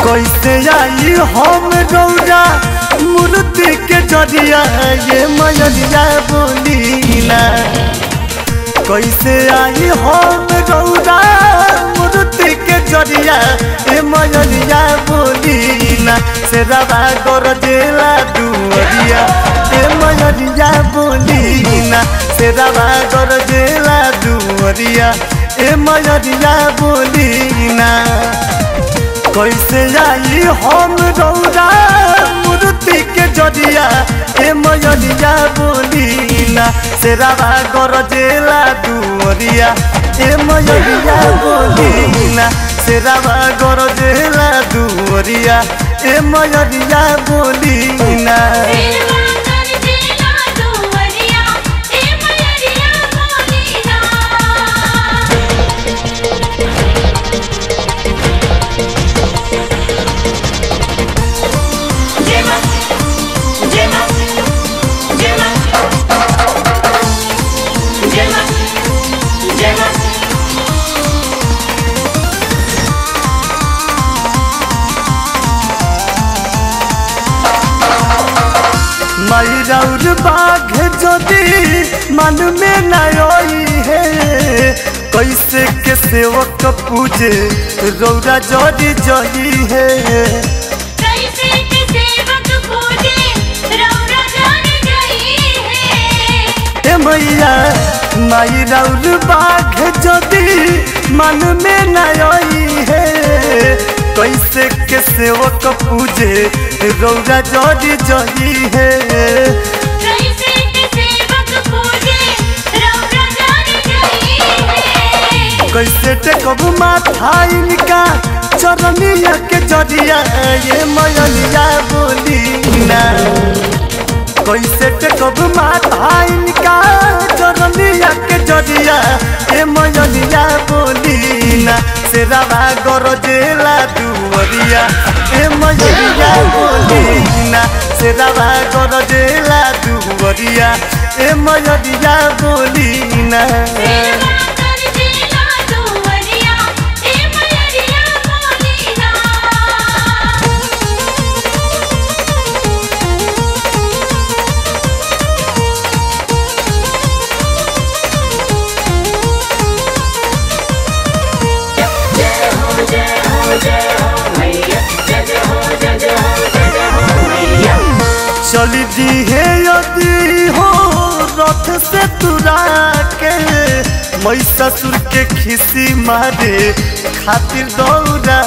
कैसे आई हम गौरा मूर्ति के जरिया ये मयरिया बोलीला। कैसे आई हम गौरा मूर्ति के जरिया ये मयरिया बोलीला। से रवा गरजेला दुअरिया ये मयरिया बोलीला। से रवा गरजेला दुअरिया ये मयरिया बोलीला। कैसे आई हम गौरा मूर्ति के जरिया ए मयरिया बोलीला। से रवा गरजेला दुअरिया ए मयरिया बोलीला। से रवा गरजेला दुअरिया ए मयरिया बोलीला। मयूर बाघ जोदी मन में नई है। कैसे के सेवक पूजे रौरा जोड़ी जही है। कैसे के सेवक पूजे रौरा जोड़ी जही है। ए मैया माई रौर बाघ जोदी मन में नई है। कैसे के सेवक पूजे रौरा जोड़ी जही है। कैसे टेकब माथा इनका चरनिया के जरिया ये मयरिया बोलीला। कैसे टेकब माथा इनका चरनिया के जरिया ये मयरिया बोलीला। से रवा गरजेला दुअरिया ये मयरिया बोलीला। से रवा गरजेला दुअरिया ये मयरिया बोलीला। चली दी है यदि हो रथ से तुरा के महिषासुर के खिसी मारे खातिर दौड़ा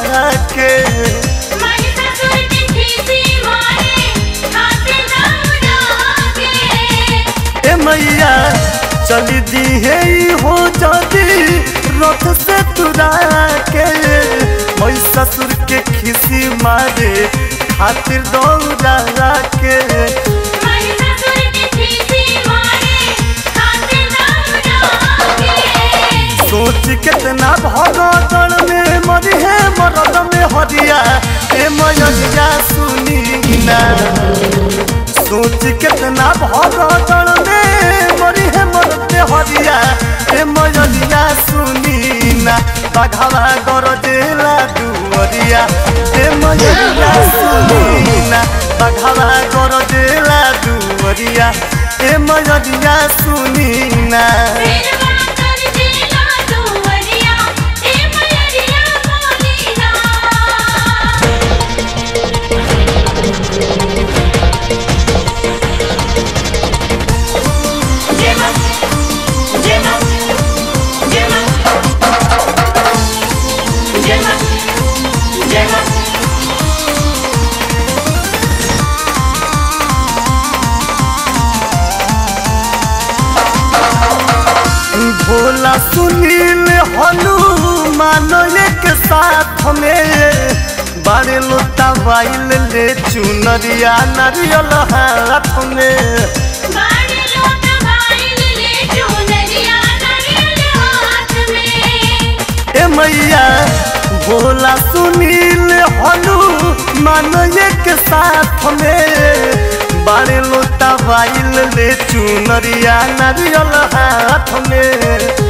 के। ए मैया चली दी है हो यदि रथ से तुरा के महिषासुर के खिसी मारे खातिर दौड़ा के। सोच कितना भगतन में मरी है मरद में हरिया ए मयरिया सुनीला। सोच कितना भगतन में मरी है मरद में हरिया ए मयरिया सुनीला। बाघवा गरजेला दुअरिया ए मयरिया सुनीला। बाघवा गरजेला दुअरिया ए मयरिया सुनीला। भोला सुनील हनुमान एक साथ में बारे लोता वाइल ले चुनरिया नारियल हाथ में। ए मैया भोला सुनील हनुमान एक साथ में बारे लोता वाइल ले चुनरिया नारियल हाथ में।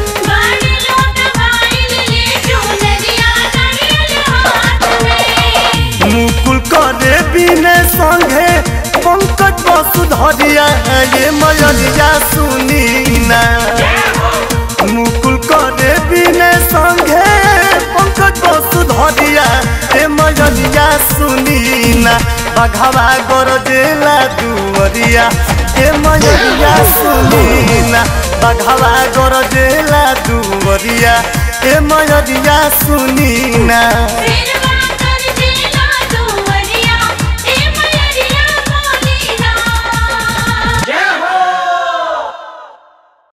दुआरिया ये मयरिया सुनी ना मुकुल करे बिने संगे पंकज वसुधरिया ये मयरिया सुनी ना बघवा गरजेला दुआरिया ये मयरिया सुनी ना बघवा गरजेला दुआरिया ये मयरिया सुनी ना।